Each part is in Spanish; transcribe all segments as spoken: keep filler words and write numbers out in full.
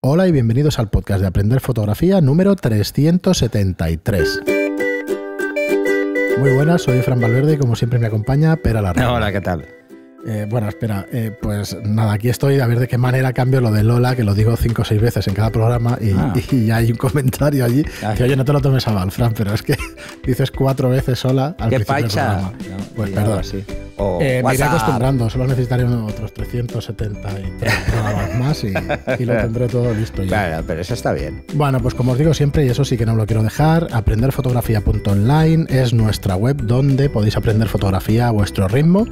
Hola y bienvenidos al podcast de Aprender Fotografía número trescientos setenta y tres. Muy buenas, soy Fran Valverde y como siempre me acompaña Pera Larra. Hola, ¿qué tal? Eh, bueno, espera, eh, pues nada, aquí estoy a ver de qué manera cambio lo de Lola, que lo digo cinco o seis veces en cada programa y, ah. y hay un comentario allí Ay. que oye, no te lo tomes a mal, Fran, pero es que dices cuatro veces sola al ¿Qué principio pacha? Del programa. No, pues perdón. Así. Oh, eh, me iré acostumbrando, solo necesitaré otros trescientos setenta y tres programas más y, y lo tendré todo listo ya. Claro, pero eso está bien. Bueno, pues como os digo siempre, y eso sí que no lo quiero dejar, aprender fotografía punto online es nuestra web donde podéis aprender fotografía a vuestro ritmo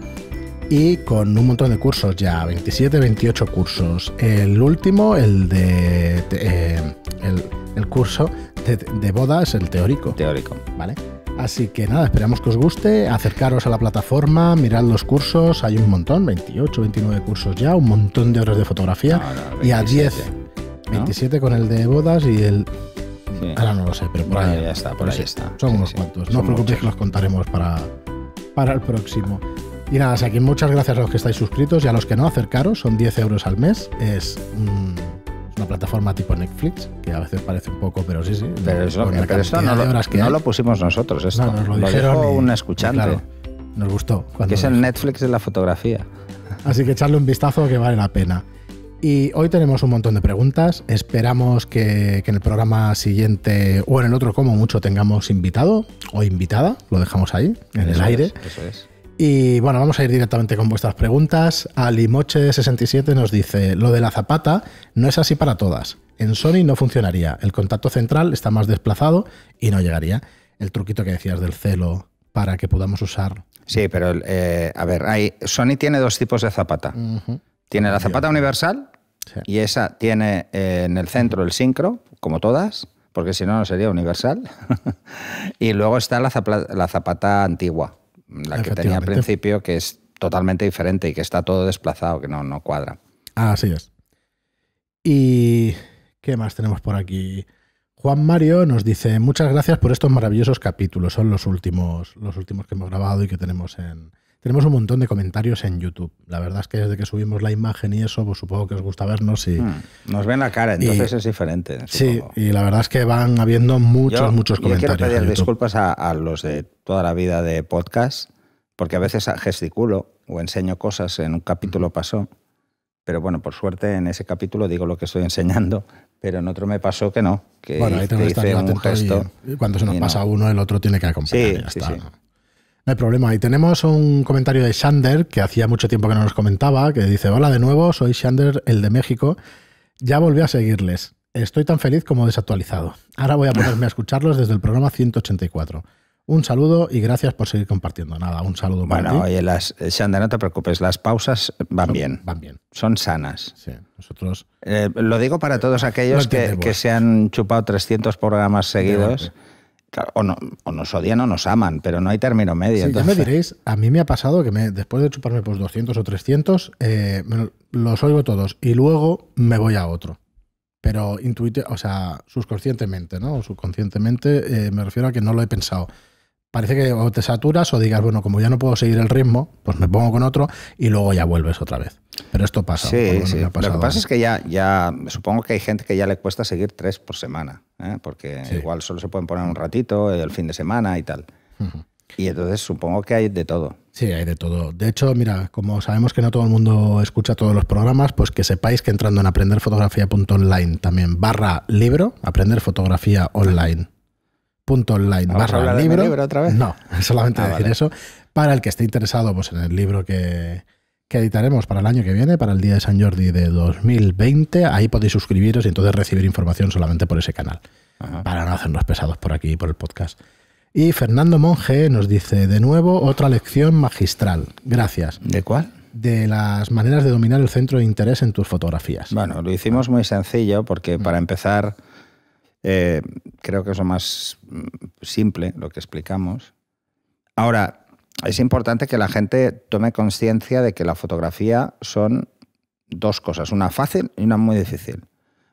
y con un montón de cursos ya, veintisiete, veintiocho cursos. El último, el de... de eh, el, el curso de, de bodas, el teórico. Teórico. Vale. Así que nada, esperamos que os guste, acercaros a la plataforma, mirad los cursos, hay un montón, veintiocho, veintinueve cursos ya, un montón de horas de fotografía, no, no, veintisiete, y a diez, veintisiete, ¿no? Con el de bodas y el... Sí. Ahora no lo sé, pero por bueno, ahí ya está, por ahí sí, está. Son sí, unos sí, cuantos, no os preocupéis que los contaremos para, para el próximo. Y nada, aquí muchas gracias a los que estáis suscritos y a los que no, acercaros, son diez euros al mes, es... Mmm, una plataforma tipo Netflix, que a veces parece un poco, pero sí, sí. Pero eso, con la pero eso no, lo, que no lo pusimos nosotros, esto. No, nos lo, lo dijo un escuchante. Claro, nos gustó. Que es el Netflix de la fotografía. Así que echarle un vistazo que vale la pena. Y hoy tenemos un montón de preguntas. Esperamos que, que en el programa siguiente o en el otro, como mucho, tengamos invitado o invitada. Lo dejamos ahí, en eso el aire. Es, eso es. Y bueno, vamos a ir directamente con vuestras preguntas. Alimoche sesenta y siete nos dice, lo de la zapata no es así para todas. En Sony no funcionaría. El contacto central está más desplazado y no llegaría. El truquito que decías del celo para que podamos usar. Sí, pero eh, a ver, hay, Sony tiene dos tipos de zapata. Uh-huh. Tiene la zapata universal sí. y esa tiene eh, en el centro el sincro, como todas, porque si no, no sería universal. Y luego está la zapata, la zapata antigua. La que tenía al principio, que es totalmente diferente y que está todo desplazado, que no, no cuadra. Así es. ¿Y qué más tenemos por aquí? Juan Mario nos dice, muchas gracias por estos maravillosos capítulos. Son los últimos, los últimos que hemos grabado y que tenemos en... Tenemos un montón de comentarios en YouTube. La verdad es que desde que subimos la imagen y eso, pues supongo que os gusta vernos y... Hmm. Nos ven la cara, entonces y, es diferente. Supongo. Sí, y la verdad es que van habiendo muchos, yo, muchos comentarios. Yo quiero pedir disculpas a, a los de toda la vida de podcast, porque a veces gesticulo o enseño cosas, en un capítulo pasó, pero bueno, por suerte en ese capítulo digo lo que estoy enseñando, pero en otro me pasó que no, que, bueno, ahí que hice un gesto. Y, y cuando se nos pasa no. uno, el otro tiene que acompañar. Sí, sí, sí. No hay problema. Y tenemos un comentario de Xander, que hacía mucho tiempo que no nos comentaba, que dice, hola de nuevo, soy Xander, el de México. Ya volví a seguirles. Estoy tan feliz como desactualizado. Ahora voy a ponerme a escucharlos desde el programa ciento ochenta y cuatro. Un saludo y gracias por seguir compartiendo. Nada, un saludo para ti. Bueno, oye, las, Xander, no te preocupes, las pausas van son, bien. Van bien. Son sanas. Sí, nosotros... Eh, lo digo para todos aquellos que, que se han chupado trescientos programas seguidos. Claro, o, no, o nos odian o nos aman, pero no hay término medio. Sí, entonces... Ya me diréis, a mí me ha pasado que me, después de chuparme pues doscientos o trescientos, eh, me, los oigo todos y luego me voy a otro. Pero intuite, o sea, subconscientemente, ¿no? O subconscientemente eh, me refiero a que no lo he pensado. Parece que o te saturas o digas, bueno, como ya no puedo seguir el ritmo, pues me pongo con otro y luego ya vuelves otra vez. Pero esto pasa. Sí, sí. Lo que pasa es que ya, ya supongo que hay gente que ya le cuesta seguir tres por semana, ¿eh? Porque sí. igual solo se pueden poner un ratito el fin de semana y tal. Uh-huh. Y entonces supongo que hay de todo. Sí, hay de todo. De hecho, mira, como sabemos que no todo el mundo escucha todos los programas, pues que sepáis que entrando en aprender fotografía punto online también barra libro, aprender fotografía online. Punto online barra libro. libro otra vez? No, solamente ah, decir vale. eso. Para el que esté interesado pues, en el libro que, que editaremos para el año que viene, para el Día de San Jordi de dos mil veinte, ahí podéis suscribiros y entonces recibir información solamente por ese canal. Ajá. Para no hacernos pesados por aquí y por el podcast. Y Fernando Monje nos dice, de nuevo, otra lección magistral. Gracias. ¿De cuál? De las maneras de dominar el centro de interés en tus fotografías. Bueno, lo hicimos muy sencillo porque para empezar... Eh, creo que es lo más simple lo que explicamos. Ahora, es importante que la gente tome conciencia de que la fotografía son dos cosas, una fácil y una muy difícil.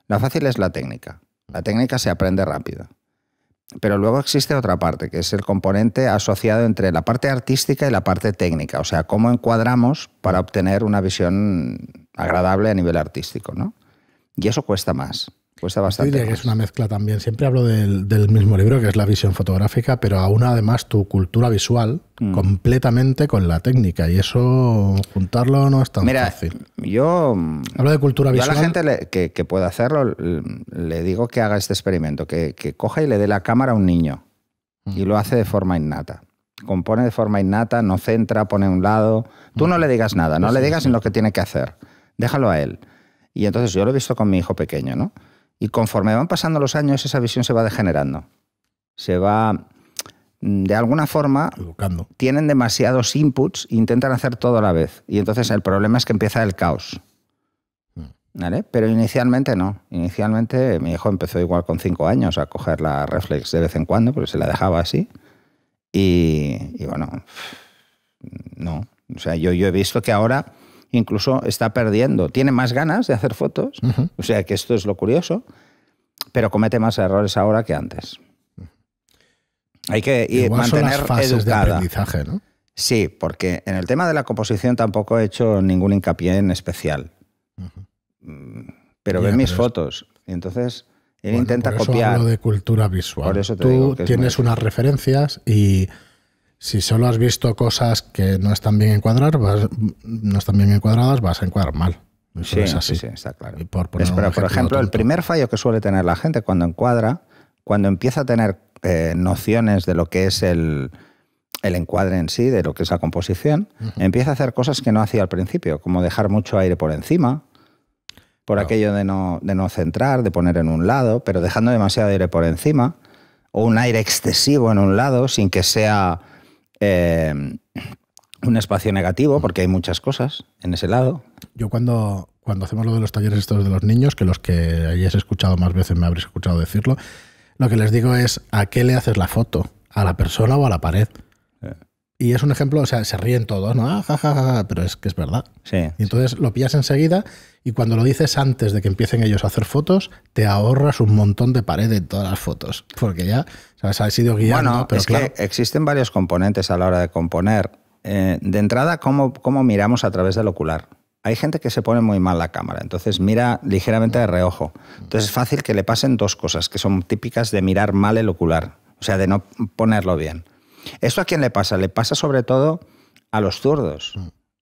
La fácil es la técnica. La técnica se aprende rápido. Pero luego existe otra parte, que es el componente asociado entre la parte artística y la parte técnica. O sea, cómo encuadramos para obtener una visión agradable a nivel artístico, ¿no? Y eso cuesta más. Cuesta bastante. Yo diría que es una mezcla también. Siempre hablo del, del mismo libro, que es la visión fotográfica, pero aún además tu cultura visual mm. completamente con la técnica. Y eso, juntarlo no es tan Mira, fácil. Yo hablo de cultura yo visual. A la gente le, que, que pueda hacerlo, le digo que haga este experimento, que, que coja y le dé la cámara a un niño. Mm. Y lo hace de forma innata. Compone de forma innata, no centra, pone a un lado. Tú mm. no le digas nada, no sí, le digas sí. en lo que tiene que hacer. Déjalo a él. Y entonces yo lo he visto con mi hijo pequeño, ¿no? Y conforme van pasando los años, esa visión se va degenerando. Se va, de alguna forma, educando. Tienen demasiados inputs e intentan hacer todo a la vez. Y entonces el problema es que empieza el caos. ¿Vale? Pero inicialmente no. Inicialmente mi hijo empezó igual con cinco años a coger la reflex de vez en cuando, porque se la dejaba así. Y, y bueno, no. O sea, yo, yo he visto que ahora... incluso está perdiendo. Tiene más ganas de hacer fotos, uh-huh. o sea que esto es lo curioso, pero comete más errores ahora que antes. Hay que ir, mantener las fases educada. De aprendizaje, ¿no? Sí, porque en el tema de la composición tampoco he hecho ningún hincapié en especial. Uh-huh. Pero ya, ven mis pero fotos, entonces él bueno, intenta por eso copiar. Hablo de cultura visual. Por eso te Tú digo que tienes unas difícil. referencias y... Si solo has visto cosas que no están bien encuadradas, vas, no están bien encuadradas, vas a encuadrar mal. Eso sí, es así. Sí, está claro. Y por, por, es, pero, por ejemplo, tonto. el primer fallo que suele tener la gente cuando encuadra, cuando empieza a tener eh, nociones de lo que es el, el encuadre en sí, de lo que es la composición, uh-huh. empieza a hacer cosas que no hacía al principio, como dejar mucho aire por encima, por claro. aquello de no, de no centrar, de poner en un lado, pero dejando demasiado aire por encima, o un aire excesivo en un lado sin que sea... Eh, un espacio negativo, porque hay muchas cosas en ese lado. Yo cuando, cuando hacemos lo de los talleres estos de los niños, que los que hayáis escuchado más veces me habréis escuchado decirlo, lo que les digo es ¿a qué le haces la foto? ¿A la persona o a la pared? Sí. Y es un ejemplo, o sea, se ríen todos, ¿no? Ah, ja, ja, ja, ja, pero es que es verdad. Sí, y entonces sí. lo pillas enseguida y cuando lo dices antes de que empiecen ellos a hacer fotos, te ahorras un montón de pared en todas las fotos, porque ya... Has ido guiando, bueno, pero es claro. que existen varios componentes a la hora de componer. Eh, de entrada, ¿cómo, cómo miramos a través del ocular? Hay gente que se pone muy mal la cámara, entonces mira ligeramente de reojo. Entonces es fácil que le pasen dos cosas que son típicas de mirar mal el ocular, o sea, de no ponerlo bien. ¿Esto a quién le pasa? Le pasa sobre todo a los zurdos.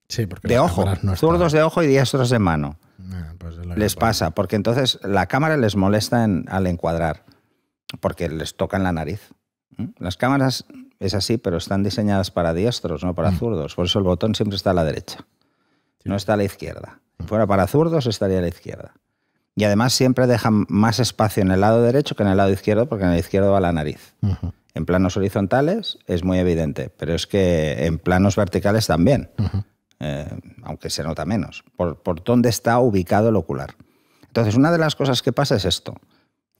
Sí, porque de ojo, no zurdos de ojo y diestros de mano. Eh, pues les pasa, pasa, porque entonces la cámara les molesta en, al encuadrar. Porque les tocan la nariz. Las cámaras es así, pero están diseñadas para diestros, no para zurdos. Por eso el botón siempre está a la derecha, sí. no está a la izquierda. Si fuera para zurdos, estaría a la izquierda. Y además siempre dejan más espacio en el lado derecho que en el lado izquierdo, porque en el izquierdo va la nariz. Uh-huh. En planos horizontales es muy evidente, pero es que en planos verticales también, uh-huh. eh, aunque se nota menos, por, por dónde está ubicado el ocular. Entonces, una de las cosas que pasa es esto.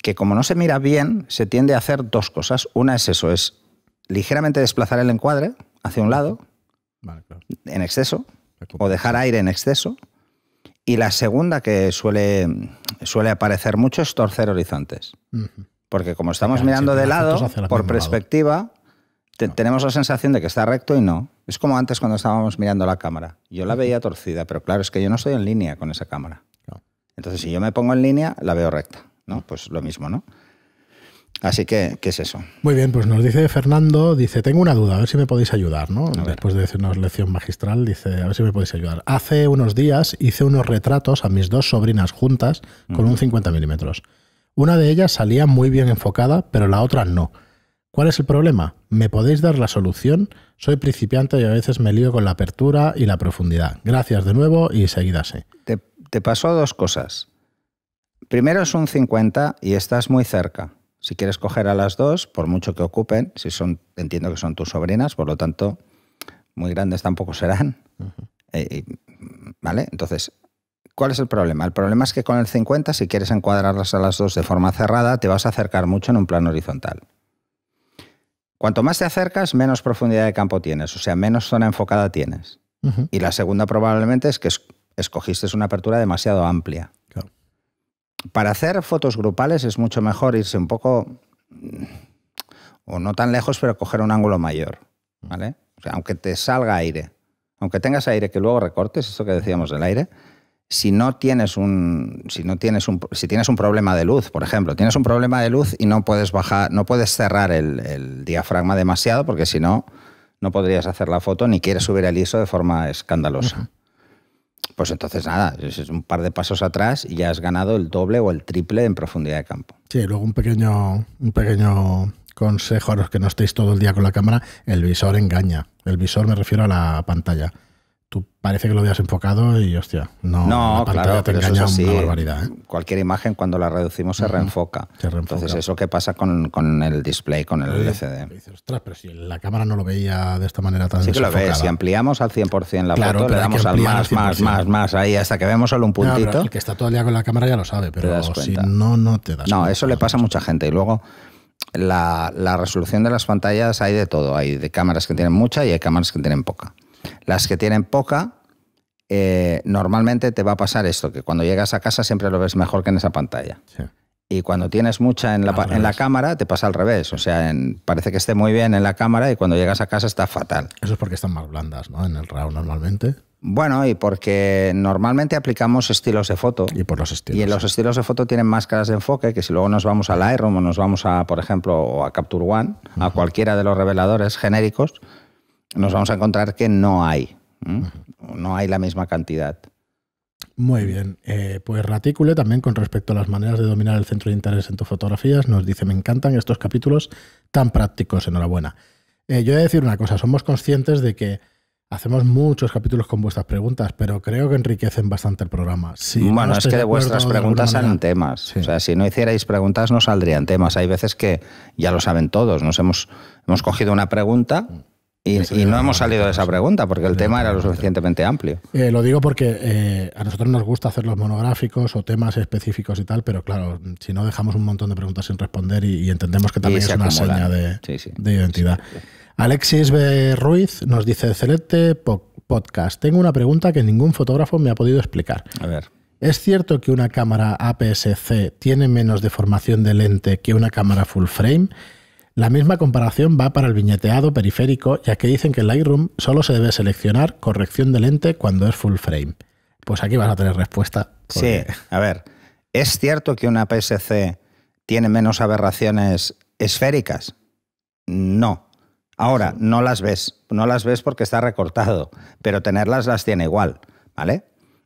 Que como no se mira bien, se tiende a hacer dos cosas. Una es eso, es ligeramente desplazar el encuadre hacia un lado, vale, claro. en exceso, o dejar aire en exceso. Y la segunda que suele, suele aparecer mucho es torcer horizontes. Uh-huh. Porque como estamos claro, mirando si de lado, por perspectiva, lado. Te, no. tenemos la sensación de que está recto y no. Es como antes cuando estábamos mirando la cámara. Yo la veía torcida, pero claro, es que yo no estoy en línea con esa cámara. No. Entonces, si yo me pongo en línea, la veo recta. ¿No? Pues lo mismo, ¿no? Así que, ¿qué es eso? Muy bien, pues nos dice Fernando, dice, tengo una duda, a ver si me podéis ayudar, ¿no? Después de decirnos lección magistral, dice, a ver si me podéis ayudar. Hace unos días hice unos retratos a mis dos sobrinas juntas con uh-huh. un cincuenta milímetros. Una de ellas salía muy bien enfocada, pero la otra no. ¿Cuál es el problema? ¿Me podéis dar la solución? Soy principiante y a veces me lío con la apertura y la profundidad. Gracias de nuevo y seguid así. Te, te pasó dos cosas. Primero es un cincuenta y estás muy cerca. Si quieres coger a las dos, por mucho que ocupen, si son, entiendo que son tus sobrinas, por lo tanto, muy grandes tampoco serán. Uh-huh. eh, ¿Vale? Entonces, ¿cuál es el problema? El problema es que con el cincuenta, si quieres encuadrarlas a las dos de forma cerrada, te vas a acercar mucho en un plano horizontal. Cuanto más te acercas, menos profundidad de campo tienes, o sea, menos zona enfocada tienes. Uh-huh. Y la segunda probablemente es que escogiste una apertura demasiado amplia. Para hacer fotos grupales es mucho mejor irse un poco, o no tan lejos, pero coger un ángulo mayor, ¿vale? O sea, aunque te salga aire, aunque tengas aire que luego recortes, esto que decíamos del aire, si no tienes un si no tienes un si tienes un problema de luz, por ejemplo, tienes un problema de luz y no puedes bajar, no puedes cerrar el, el diafragma demasiado, porque si no, no podrías hacer la foto ni quieres subir el I S O de forma escandalosa. Uh-huh. Pues entonces nada, es un par de pasos atrás y ya has ganado el doble o el triple en profundidad de campo. Sí, luego un pequeño, un pequeño consejo a los que no estéis todo el día con la cámara: el visor engaña. El visor, me refiero a la pantalla. Tú parece que lo habías enfocado y hostia, no, no la pantalla claro, te engaña eso es así, una barbaridad, ¿eh? Cualquier imagen cuando la reducimos se reenfoca. Se reenfoca. Entonces eso que pasa con, con el display, con el L C D. Dices, ostras, pero si la cámara no lo veía de esta manera tan sí que lo ves, si ampliamos al cien por cien la claro, foto, le damos al más, al más, más, más, ahí hasta que vemos solo un puntito. No, el que está todo el día con la cámara ya lo sabe, pero si no, no te das No, cuenta, eso le pasa a mucha gente y luego... La, la resolución de las pantallas hay de todo. Hay de cámaras que tienen mucha y hay cámaras que tienen poca. Las que tienen poca, eh, normalmente te va a pasar esto, que cuando llegas a casa siempre lo ves mejor que en esa pantalla. Sí. Y cuando tienes mucha en la, en la cámara, te pasa al revés. O sea, en, parece que esté muy bien en la cámara y cuando llegas a casa está fatal. Eso es porque están más blandas, ¿no? En el RAW normalmente. Bueno, y porque normalmente aplicamos estilos de foto. Y por los estilos. Y en los estilos de foto tienen máscaras de enfoque, que si luego nos vamos a Lightroom o nos vamos a, por ejemplo, a Capture One, uh-huh. a cualquiera de los reveladores genéricos, nos vamos a encontrar que no hay. ¿Mm? Uh-huh. No hay la misma cantidad. Muy bien. Eh, pues Raticule también, con respecto a las maneras de dominar el centro de interés en tus fotografías, nos dice: me encantan estos capítulos tan prácticos, enhorabuena. Eh, yo voy a decir una cosa, somos conscientes de que hacemos muchos capítulos con vuestras preguntas, pero creo que enriquecen bastante el programa. Si bueno, no es que de vuestras preguntas salen temas. Sí. O sea, si no hicierais preguntas no saldrían temas. Hay veces que ya lo saben todos. Nos hemos, hemos cogido una pregunta y, sí, y no hemos salido de esa pregunta porque el tema era lo suficientemente amplio. Eh, lo digo porque eh, a nosotros nos gusta hacer los monográficos o temas específicos y tal, pero claro, si no dejamos un montón de preguntas sin responder y, y entendemos que también es una seña de, sí, sí, de identidad. Sí, sí. Alexis B. Ruiz nos dice: excelente podcast. Tengo una pregunta que ningún fotógrafo me ha podido explicar. A ver. ¿Es cierto que una cámara A P S C tiene menos deformación de lente que una cámara full frame? La misma comparación va para el viñeteado periférico, ya que dicen que en Lightroom solo se debe seleccionar corrección de lente cuando es full frame. Pues aquí vas a tener respuesta. Porque... Sí, a ver. ¿Es cierto que una A P S C tiene menos aberraciones esféricas? No. Ahora, no las ves, no las ves porque está recortado, pero tenerlas las tiene igual, ¿vale?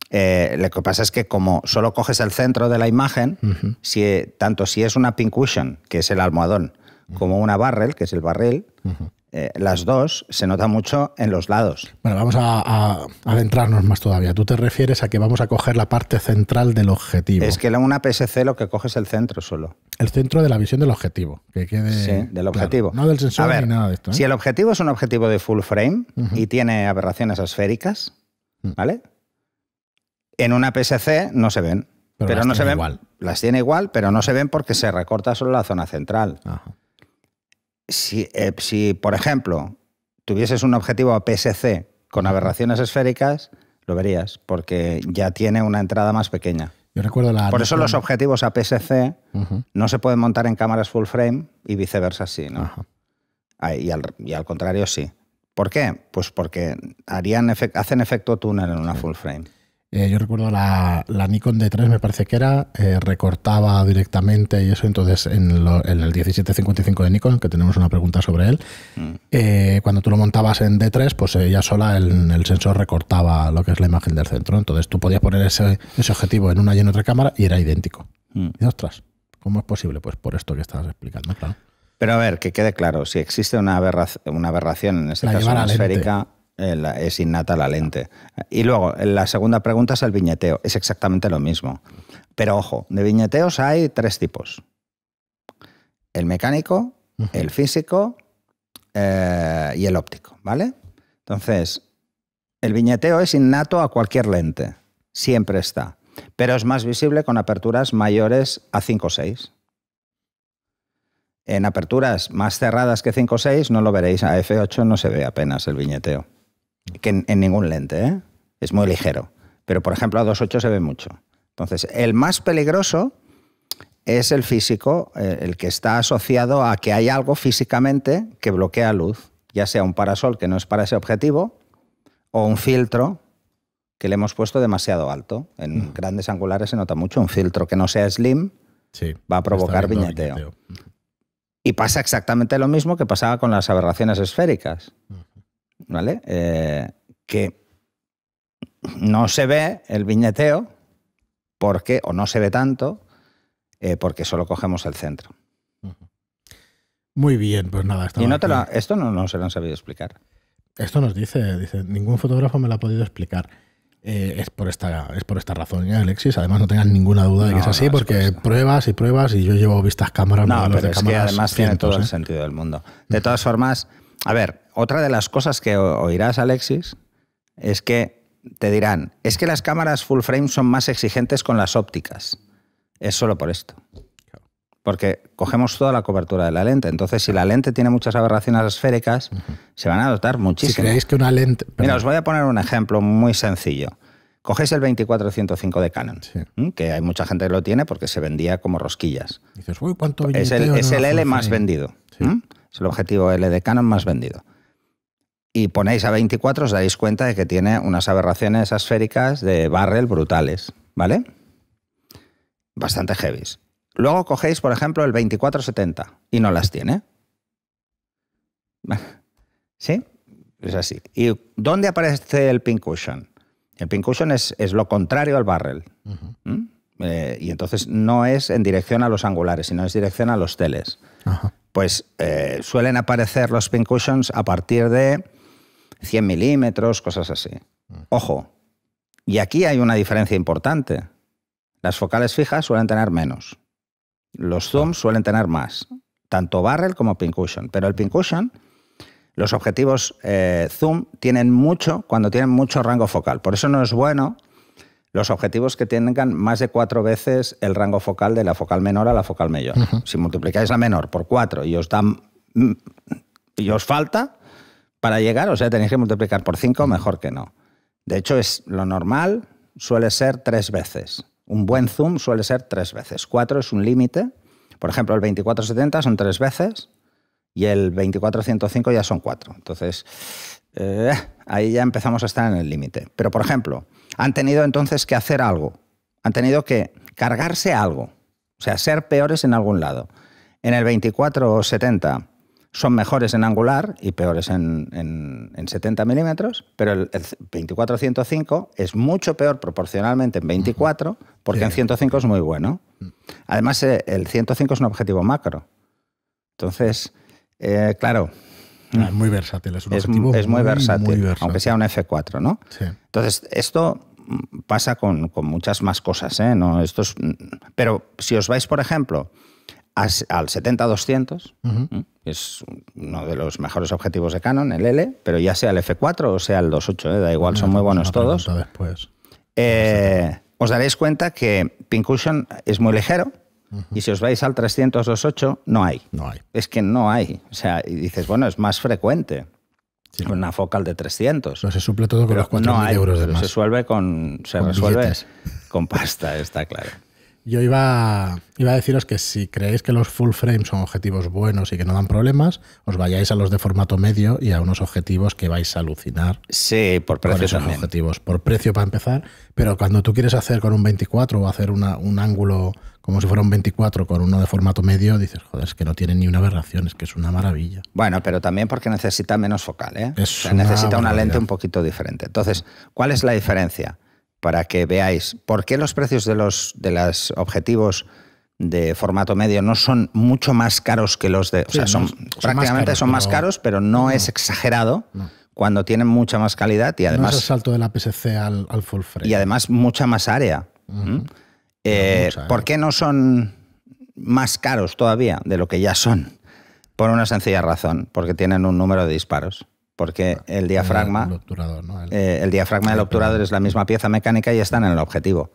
Eh, lo que pasa es que como solo coges el centro de la imagen, uh-huh. si, tanto si es una pincushion, que es el almohadón, uh-huh. como una barrel, que es el barril, uh-huh. eh, las dos se nota mucho en los lados. Bueno, vamos a, a adentrarnos más todavía. Tú te refieres a que vamos a coger la parte central del objetivo. Es que en una P S C lo que coge es el centro solo. El centro de la visión del objetivo, que quede sí, del objetivo. Claro. No del sensor, a ver, ni nada de esto, ¿eh? Si el objetivo es un objetivo de full frame uh-huh. y tiene aberraciones esféricas, uh-huh. ¿vale? En una P S C no se ven. Pero, pero las no tiene se ven, igual. Las tiene igual, pero no se ven porque se recorta solo la zona central. Ajá. Si, eh, si, por ejemplo, tuvieses un objetivo A P S C con aberraciones esféricas, lo verías, porque ya tiene una entrada más pequeña. Yo recuerdo la Por eso los objetivos A P S C uh-huh. no se pueden montar en cámaras full frame y viceversa sí, ¿no? Ay, y, al, y al contrario sí. ¿Por qué? Pues porque harían efect, hacen efecto túnel en una sí. full frame. Eh, yo recuerdo la, la Nikon D tres, me parece que era, eh, recortaba directamente y eso. Entonces en, lo, en el diecisiete cincuenta y cinco de Nikon, que tenemos una pregunta sobre él, mm. eh, cuando tú lo montabas en D tres, pues ella sola el, el sensor recortaba lo que es la imagen del centro. Entonces tú podías poner ese, ese objetivo en una y en otra cámara y era idéntico. Mm. Y ostras, ¿cómo es posible? Pues por esto que estabas explicando, claro. Pero a ver, que quede claro, si existe una aberración, una aberración en este la caso una esférica... es innata la lente. Y luego, la segunda pregunta es el viñeteo. Es exactamente lo mismo. Pero ojo, de viñeteos hay tres tipos. El mecánico, uh-huh. el físico eh, y el óptico, ¿vale? Entonces, el viñeteo es innato a cualquier lente. Siempre está. Pero es más visible con aperturas mayores a cinco o seis. En aperturas más cerradas que cinco o seis no lo veréis. A F ocho no se ve apenas el viñeteo. Que en, en ningún lente, ¿eh? Es muy ligero. Pero, por ejemplo, a dos ocho se ve mucho. Entonces, el más peligroso es el físico, el que está asociado a que hay algo físicamente que bloquea luz, ya sea un parasol que no es para ese objetivo o un filtro que le hemos puesto demasiado alto. En uh-huh. grandes angulares se nota mucho. Un filtro que no sea slim sí, va a provocar viñeteo. viñeteo. Y pasa exactamente lo mismo que pasaba con las aberraciones esféricas. Uh-huh. ¿Vale? Eh, que no se ve el viñeteo porque, o no se ve tanto eh, porque solo cogemos el centro. Uh-huh. Muy bien, pues nada. Y no te lo, esto no nos lo han sabido explicar. Esto nos dice, dice, ningún fotógrafo me lo ha podido explicar. Eh, es, por esta, es por esta razón, ¿eh, Alexis? Además, no tengas ninguna duda no, de que es así, no, porque es por pruebas y pruebas, y yo llevo vistas cámaras. No, pero de es cámaras que además cientos, tiene todo ¿eh? el sentido del mundo. De todas formas, a ver, otra de las cosas que oirás, Alexis, es que te dirán, es que las cámaras full frame son más exigentes con las ópticas. Es solo por esto. Porque cogemos toda la cobertura de la lente. Entonces, si la lente tiene muchas aberraciones esféricas, uh-huh. se van a notar muchísimo. Si creéis que una lente... Perdón. Mira, os voy a poner un ejemplo muy sencillo. Cogéis el veinticuatro ciento cinco de Canon, sí. que hay mucha gente que lo tiene porque se vendía como rosquillas. Dices, uy, ¿cuánto es el, no es el L más vendido. Sí. ¿Mm? Es el objetivo L de Canon más vendido. Y ponéis a veinticuatro, os dais cuenta de que tiene unas aberraciones esféricas de barrel brutales, ¿vale? Bastante heavies. Luego cogéis, por ejemplo, el veinticuatro setenta y no las tiene. ¿Sí? Es así. ¿Y dónde aparece el pincushion? El pincushion es, es lo contrario al barrel. Uh-huh. ¿Mm? eh, y entonces no es en dirección a los angulares, sino es dirección a los teles. Uh-huh. Pues eh, suelen aparecer los pincushions a partir de cien milímetros, cosas así. Uh-huh. Ojo, y aquí hay una diferencia importante. Las focales fijas suelen tener menos. Los zooms suelen tener más, tanto barrel como pincushion. Pero el pincushion, los objetivos eh, zoom tienen mucho cuando tienen mucho rango focal. Por eso no es bueno los objetivos que tengan más de cuatro veces el rango focal de la focal menor a la focal mayor. Uh-huh. Si multiplicáis la menor por cuatro y os, dan, y os falta para llegar, o sea, tenéis que multiplicar por cinco, mejor que no. De hecho, es lo normal suele ser tres veces. Un buen zoom suele ser tres veces. Cuatro es un límite. Por ejemplo, el veinticuatro setenta son tres veces y el veinticuatro ciento cinco ya son cuatro. Entonces, eh, ahí ya empezamos a estar en el límite. Pero, por ejemplo, han tenido entonces que hacer algo. Han tenido que cargarse algo. O sea, ser peores en algún lado. En el veinticuatro setenta son mejores en angular y peores en, en, en setenta milímetros, pero el, el veinticuatro ciento cinco es mucho peor proporcionalmente en veinticuatro, porque sí. en ciento cinco es muy bueno. Además, el ciento cinco es un objetivo macro. Entonces, eh, claro... Es muy versátil, es un es, objetivo es muy, muy, versátil, muy versátil, aunque sea un efe cuatro, ¿no? Sí. Entonces, esto pasa con, con muchas más cosas, ¿eh? No, esto es, pero si os vais, por ejemplo... al setenta doscientos, uh-huh. es uno de los mejores objetivos de Canon, el L, pero ya sea el efe cuatro o sea el veintiocho, ¿eh? Da igual, no, son muy buenos todos. Después. Eh, os daréis cuenta que pincushion es muy ligero uh-huh. y si os vais al trescientos veintiocho no hay. No hay. Es que no hay. O sea, y dices, bueno, es más frecuente sí. con una focal de trescientos. Pero se suple todo con los cuatro mil no hay, euros de más. Se, suelve con, se con resuelve billetes. Con pasta, está claro. Yo iba, iba a deciros que si creéis que los full frame son objetivos buenos y que no dan problemas, os vayáis a los de formato medio y a unos objetivos que vais a alucinar. Sí, por precio esos objetivos. Por precio para empezar, pero cuando tú quieres hacer con un veinticuatro o hacer una, un ángulo como si fuera un veinticuatro con uno de formato medio, dices, joder, es que no tiene ni una aberración, es que es una maravilla. Bueno, pero también porque necesita menos focal, ¿eh? O sea, una necesita una lente un poquito diferente. Entonces, ¿cuál es la diferencia? Para que veáis por qué los precios de los de los objetivos de formato medio no son mucho más caros que los de... O sí, sea, son, no, son prácticamente más caros, son más caros, pero no, no es exagerado no. cuando tienen mucha más calidad y además... No es el salto de la A P S C al, al full frame. Y además mucha más área. Uh-huh. eh, no, mucha, ¿Por qué no son más caros todavía de lo que ya son? Por una sencilla razón, porque tienen un número de disparos. Porque el diafragma, el, obturador, ¿no? el, eh, el diafragma del obturador es la misma pieza mecánica y están en el objetivo.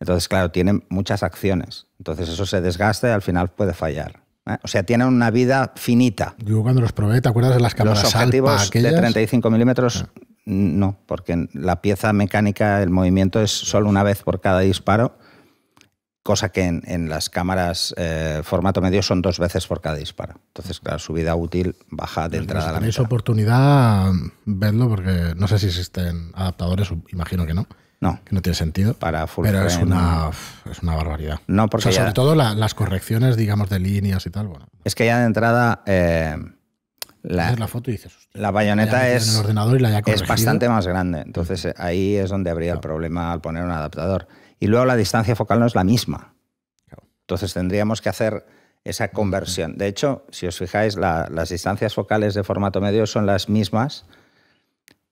Entonces, claro, tienen muchas acciones. Entonces eso se desgasta y al final puede fallar. ¿Eh? O sea, tienen una vida finita. Yo cuando los probé, ¿te acuerdas de las cámaras Los objetivos Alpa, aquellas? De treinta y cinco milímetros, ah. no, porque la pieza mecánica, el movimiento es solo una vez por cada disparo cosa que en, en las cámaras eh, formato medio son dos veces por cada disparo. Entonces, claro, su vida útil baja de entrada a la mitad. Si tenéis oportunidad, verlo, porque no sé si existen adaptadores, imagino que no. No. Que no tiene sentido. Para full pero frame, es, una, no. es una barbaridad. No, porque o sea, ya, sobre todo la, las correcciones, digamos, de líneas y tal. Bueno. Es que ya de entrada... Eh, La, la foto y dices, la bayoneta la es, en el y la es bastante más grande. Entonces ahí es donde habría claro. el problema al poner un adaptador. Y luego la distancia focal no es la misma. Claro. Entonces tendríamos que hacer esa conversión. De hecho, si os fijáis, la, las distancias focales de formato medio son las mismas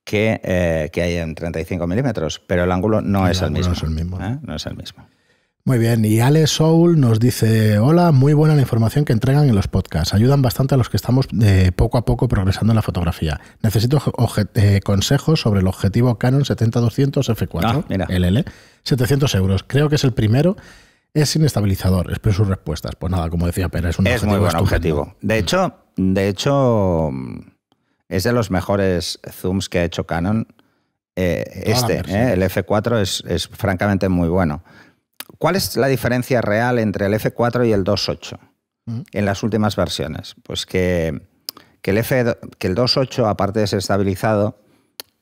que, eh, que hay en treinta y cinco milímetros, pero el ángulo no el es el mismo. No es el mismo. ¿Eh? No es el mismo. Muy bien, y Ale Soul nos dice, hola, muy buena la información que entregan en los podcasts, ayudan bastante a los que estamos eh, poco a poco progresando en la fotografía. Necesito eh, consejos sobre el objetivo Canon setenta doscientos F cuatro, ah, L L, setecientos euros, creo que es el primero, es sin estabilizador, espero sus respuestas. Pues nada, como decía Pera, es un es objetivo muy buen estupendo. objetivo. De hecho, de hecho, es de los mejores zooms que ha hecho Canon, eh, este, eh, el F cuatro es, es francamente muy bueno. ¿Cuál es la diferencia real entre el F cuatro y el dos punto ocho en las últimas versiones? Pues que, que el, el dos punto ocho, aparte de ser estabilizado,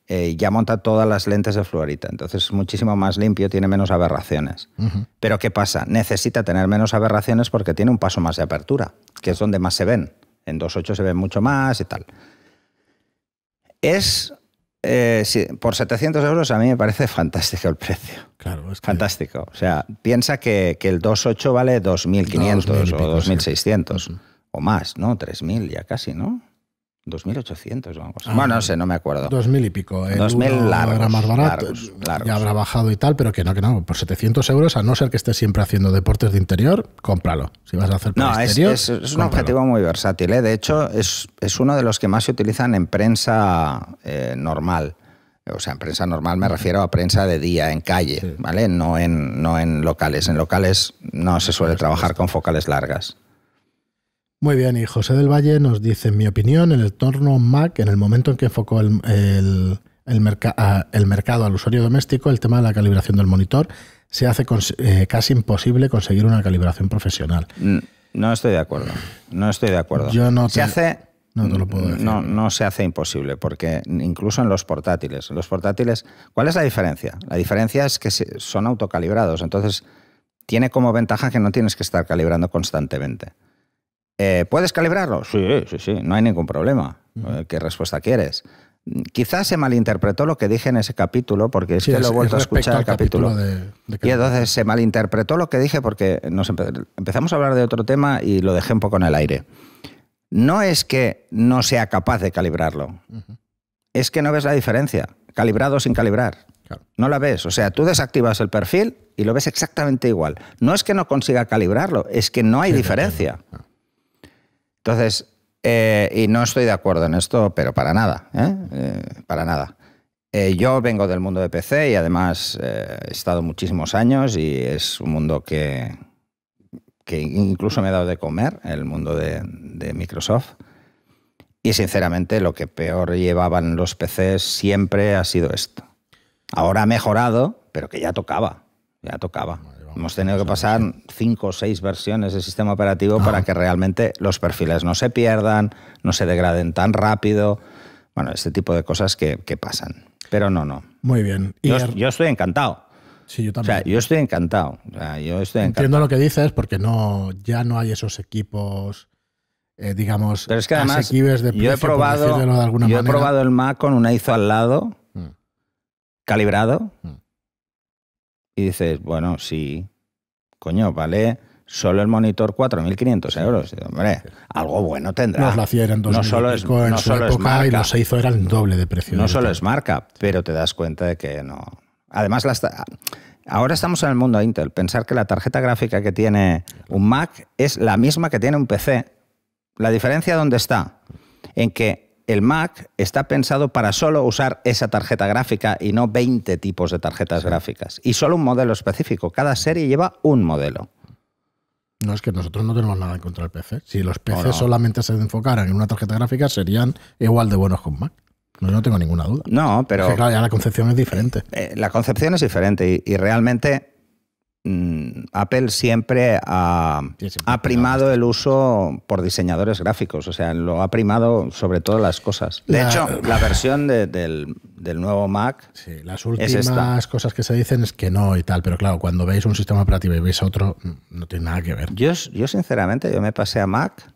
eh, ya monta todas las lentes de fluorita. Entonces es muchísimo más limpio, tiene menos aberraciones. Uh-huh. Pero ¿qué pasa? Necesita tener menos aberraciones porque tiene un paso más de apertura, que es donde más se ven. En dos punto ocho se ven mucho más y tal. Es... Eh, sí, por setecientos euros a mí me parece fantástico el precio. Claro, es que... Fantástico. O sea, piensa que, que el dos punto ocho vale dos mil quinientos o dos mil seiscientos sí. o más, ¿no? tres mil ya casi, ¿no? dos mil ochocientos o algo así. Ah, bueno, no sé, no me acuerdo. dos mil y pico. El dos mil largos, era más barato, largos, largos. Ya habrá bajado y tal, pero que no, que no. Por setecientos euros, a no ser que estés siempre haciendo deportes de interior, cómpralo. Si vas a hacer para no, exterior, es, es, es un objetivo muy versátil, ¿eh? De hecho, es, es uno de los que más se utilizan en prensa eh, normal. O sea, en prensa normal me refiero a prensa de día, en calle, sí. ¿vale? No en, no en locales. En locales no se suele trabajar con focales largas. Muy bien, y José del Valle nos dice, en mi opinión, el entorno Mac, en el momento en que enfocó el, el, el, merca, el mercado al usuario doméstico, el tema de la calibración del monitor, se hace con, eh, casi imposible conseguir una calibración profesional. No estoy de acuerdo, no estoy de acuerdo. Yo no te, se hace, no te lo puedo decir. No, no se hace imposible, porque incluso en los portátiles. Los portátiles, ¿cuál es la diferencia? La diferencia es que son autocalibrados, entonces tiene como ventaja que no tienes que estar calibrando constantemente. Eh, ¿Puedes calibrarlo? Sí, sí, sí, no hay ningún problema. ¿Qué respuesta quieres? Quizás se malinterpretó lo que dije en ese capítulo, porque es sí, que lo he vuelto a escuchar el capítulo. capítulo de, de y entonces se malinterpretó lo que dije porque nos empe empezamos a hablar de otro tema y lo dejé un poco en el aire. No es que no sea capaz de calibrarlo, uh-huh. es que no ves la diferencia, calibrado sin calibrar. Claro. No la ves, o sea, tú desactivas el perfil y lo ves exactamente igual. No es que no consiga calibrarlo, es que no hay sí, diferencia. Claro. Entonces, eh, y no estoy de acuerdo en esto, pero para nada, ¿eh? Eh, para nada. Eh, yo vengo del mundo de P C y además eh, he estado muchísimos años y es un mundo que, que incluso me he dado de comer, el mundo de, de Microsoft. Y sinceramente lo que peor llevaban los P Cs siempre ha sido esto. Ahora ha mejorado, pero que ya tocaba, ya tocaba. Hemos tenido que pasar cinco o seis versiones de sistema operativo ah. para que realmente los perfiles no se pierdan, no se degraden tan rápido. Bueno, este tipo de cosas que, que pasan. Pero no, no. Muy bien. ¿Y yo, yo estoy encantado. Sí, yo también. O sea, yo estoy encantado. O sea, yo estoy encantado. Entiendo lo que dices porque no, ya no hay esos equipos, eh, digamos, pero es que además, asequibles de precio, yo he probado, de yo manera. he probado el Mac con una I S O al lado, mm. calibrado, mm. y dices, bueno, sí, coño, vale solo el monitor cuatro mil quinientos euros. Sí, hombre, sí. Algo bueno tendrá. Nos lo hacía en dos mil no solo es, en no su solo época es marca, y los se hizo era el doble de precio. No solo es marca, pero te das cuenta de que no... Además, las ta... ahora estamos en el mundo de Intel. Pensar que la tarjeta gráfica que tiene un Mac es la misma que tiene un P C. La diferencia, ¿dónde está? En que el Mac está pensado para solo usar esa tarjeta gráfica y no veinte tipos de tarjetas sí. gráficas. Y solo un modelo específico. Cada serie lleva un modelo. No, es que nosotros no tenemos nada en contra del P C. Si los P C no. solamente se enfocaran en una tarjeta gráfica, serían igual de buenos con Mac. No, no tengo ninguna duda. No, pero... Es que, claro, ya la concepción es diferente. Eh, la concepción es diferente y, y realmente Apple siempre ha, sí, siempre ha primado el uso por diseñadores gráficos, o sea, lo ha primado sobre todas las cosas. De la, hecho, la versión de, del, del nuevo Mac sí, las últimas es esta. Cosas que se dicen es que no y tal, pero claro, cuando veis un sistema operativo y veis otro, no tiene nada que ver. Yo, yo sinceramente, yo me pasé a Mac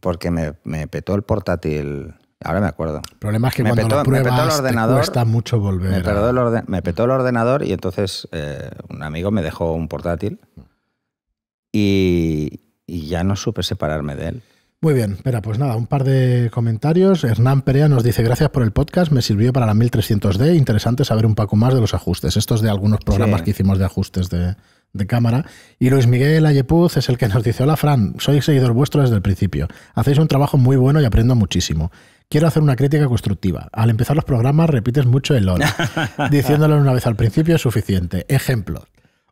porque me, me petó el portátil. Ahora me acuerdo. El problema es que me cuando petó, lo pruebas, me petó el ordenador, te cuesta mucho volver. Me, a... el orden, me petó el ordenador y entonces eh, un amigo me dejó un portátil y, y ya no supe separarme de él. Muy bien, espera, pues nada, un par de comentarios. Hernán Perea nos dice, gracias por el podcast, me sirvió para la mil trescientos D, interesante saber un poco más de los ajustes. Estos de algunos programas sí. que hicimos de ajustes de, de cámara. Y Luis Miguel Ayepuz es el que nos dice, hola Fran, soy seguidor vuestro desde el principio. Hacéis un trabajo muy bueno y aprendo muchísimo. Quiero hacer una crítica constructiva. Al empezar los programas repites mucho el hola. Diciéndolo una vez al principio es suficiente. Ejemplo.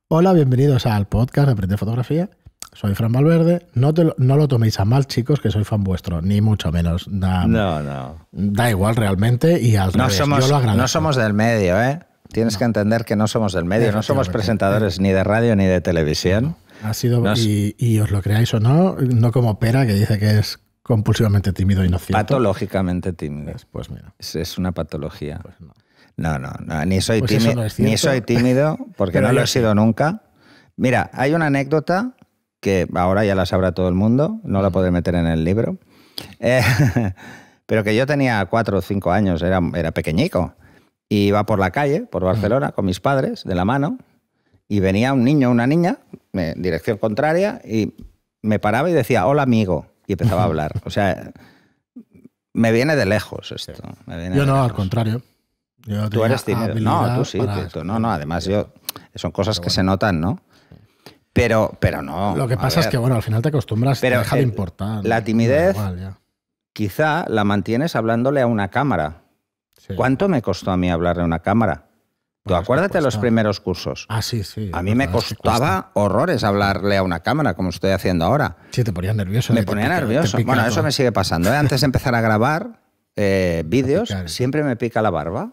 Hola, bienvenidos al podcast de Aprender Fotografía. Soy Fran Valverde. No, te lo, no lo toméis a mal, chicos, que soy fan vuestro. Ni mucho menos. Da, no, no. Da igual realmente y al no revés. Somos, yo lo agradezco. No somos del medio, ¿eh? Tienes no. que entender que no somos del medio. No somos presentadores ni de radio ni de televisión. No. Ha sido, Nos... y, y os lo creáis o no, no como Pera, que dice que es... compulsivamente tímido y no cierto. Patológicamente tímido. Pues, pues mira. Es, es una patología. Pues no. No, no, no, ni soy, pues tímido, no ni soy tímido porque no lo he sido nunca. Mira, hay una anécdota que ahora ya la sabrá todo el mundo, no la podré meter en el libro, eh, pero que yo tenía cuatro o cinco años, era, era pequeñico, y iba por la calle, por Barcelona, con mis padres, de la mano, y venía un niño o una niña, en dirección contraria, y me paraba y decía, hola amigo. Y empezaba a hablar. O sea, me viene de lejos esto. Me viene yo no, lejos. Al contrario. Yo tú eres tímido. No, tú sí. Para... No, no, además yo... Son cosas bueno. que se notan, ¿no? Pero, pero no. Lo que pasa es que, bueno, al final te acostumbras, pero te deja de importar. La timidez, igual, quizá la mantienes hablándole a una cámara. Sí. ¿Cuánto me costó a mí hablarle a una cámara? Tú pues acuérdate los primeros cursos. Ah, sí, sí. A mí me costaba horrores hablarle a una cámara, como estoy haciendo ahora. Sí, te ponía nervioso. Me ponía pica, nervioso. Bueno, todo. Eso me sigue pasando. ¿eh? Antes de empezar a grabar eh, vídeos, siempre me pica la barba,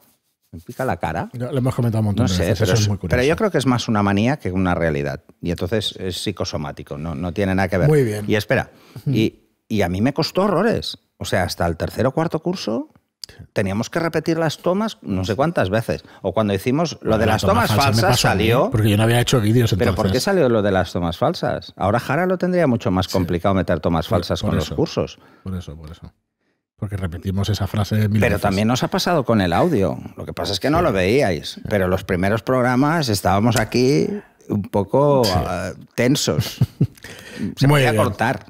me pica la cara. Yo, lo hemos comentado un montón no de sé, veces, pero, eso es muy curioso. Pero yo creo que es más una manía que una realidad. Y entonces es psicosomático, no, no tiene nada que ver. Muy bien. Y espera, y, y a mí me costó horrores. O sea, hasta el tercer o cuarto curso... Teníamos que repetir las tomas no sé cuántas veces. O cuando hicimos lo de las tomas falsas salió... Porque yo no había hecho vídeos entonces. ¿Pero por qué salió lo de las tomas falsas? Ahora Jara lo tendría mucho más complicado meter tomas falsas con los cursos. Por eso, por eso. Porque repetimos esa frase mil veces. Pero también nos ha pasado con el audio. Lo que pasa es que no lo veíais. Pero los primeros programas estábamos aquí un poco uh, tensos. Se podía cortar.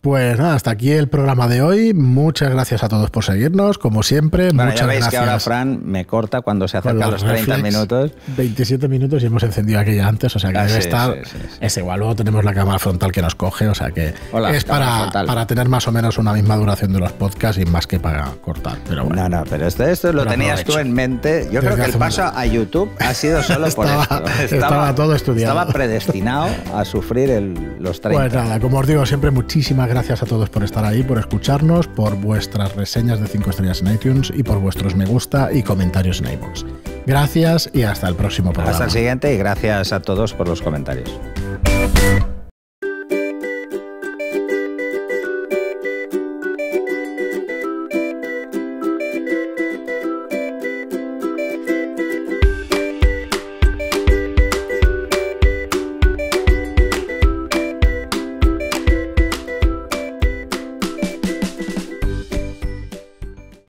Pues nada, hasta aquí el programa de hoy. Muchas gracias a todos por seguirnos, como siempre. Bueno, muchas ya veis gracias. Que ahora Fran me corta cuando se acerca los, los treinta Netflix, minutos. veintisiete minutos y hemos encendido aquella antes, o sea que ah, debe sí, estar... Sí, sí, sí. Es igual, luego tenemos la cámara frontal que nos coge, o sea que Hola, es para, para tener más o menos una misma duración de los podcasts y más que para cortar. Pero bueno. No, no, pero esto, esto lo pero tenías tú en mente. Yo Desde creo que el paso a YouTube ha sido solo estaba, por esto. Estaba, estaba todo estudiado. Estaba predestinado a sufrir el, los treinta. Pues nada, como os digo siempre, muchísimas gracias. Gracias a todos por estar ahí, por escucharnos, por vuestras reseñas de cinco estrellas en iTunes y por vuestros me gusta y comentarios en iVoox. Gracias y hasta el próximo programa. Hasta el siguiente y gracias a todos por los comentarios.